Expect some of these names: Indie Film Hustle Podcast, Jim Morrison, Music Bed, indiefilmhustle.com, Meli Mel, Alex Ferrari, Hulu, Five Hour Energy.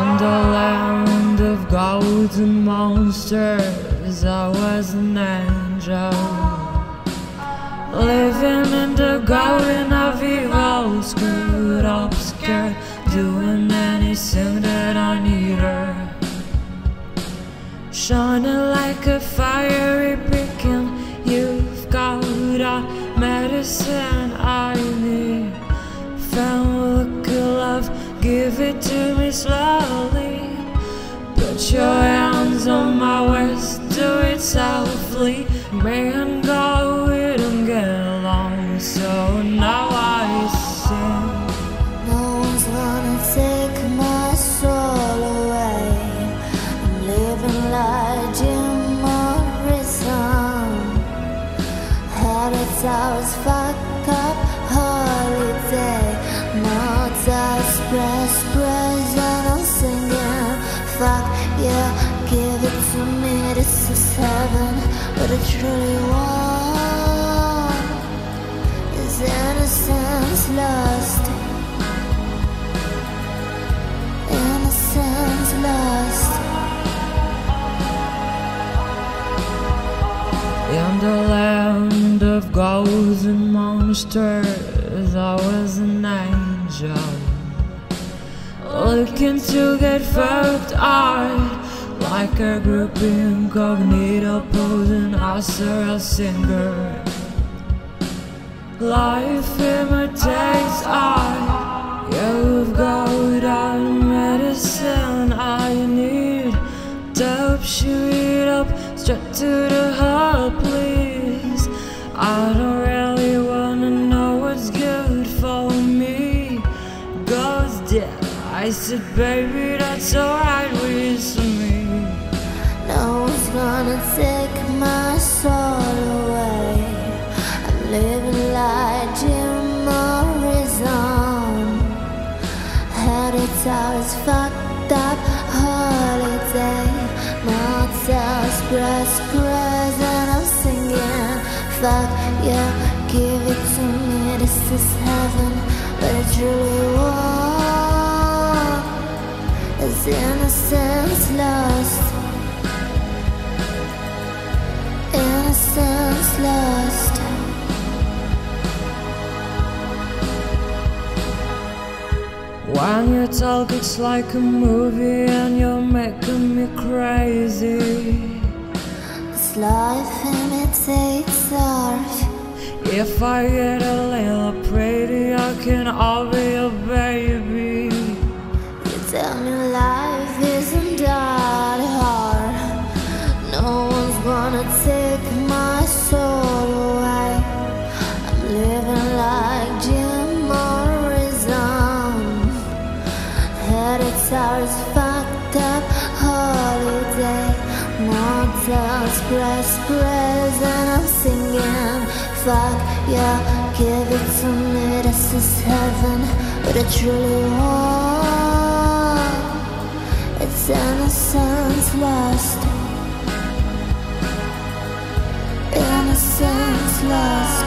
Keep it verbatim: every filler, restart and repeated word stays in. Wonderland of golden monsters, I was an angel, living in the garden of evil, screwed up, scared, doing anything that I needed, shining like a fiery beacon. You've got all medicine I need. Found a love, give it to me slowly. Put your hands on my waist, do it softly. Me and God, we don't get along, so now I sing. No one's gonna take my soul away. I'm living like Jim Morrison. Had it all fucked up holiday. Now it's all spread, spread, and I'm singing. Fuck yeah, give it to me, this is heaven. What I truly want is innocence lost. Innocence lost. In the land of ghosts and monsters, I was an angel, looking to get fucked out, like a group incognito posing as a singer. Life imitates art. You've got all medicine I need. Dope, shoot up straight to the heart, please. I don't really wanna know what's good for me. God's dead. I said, baby, that's alright with me. No one's gonna take my soul away. I'm living like Jim Morrison. Had it all, it's fucked up holiday. Now it's all spread, spread, and I'm singing. Fuck yeah, give it to me, this is heaven. But I truly want is innocence lost. Innocence lost. When you talk, it's like a movie, and you're making me crazy. This life imitates art. If I get a little pretty, I can all be your baby. You tell me life isn't that hard. No one's gonna take my soul away. I'm living like Jim Morrison. Had it all, it's fucked up holiday. Now it's all spread, spread, and I'm singing. Fuck yeah, give it to me, this is heaven. What I truly want, it's innocence lost. Innocence lost.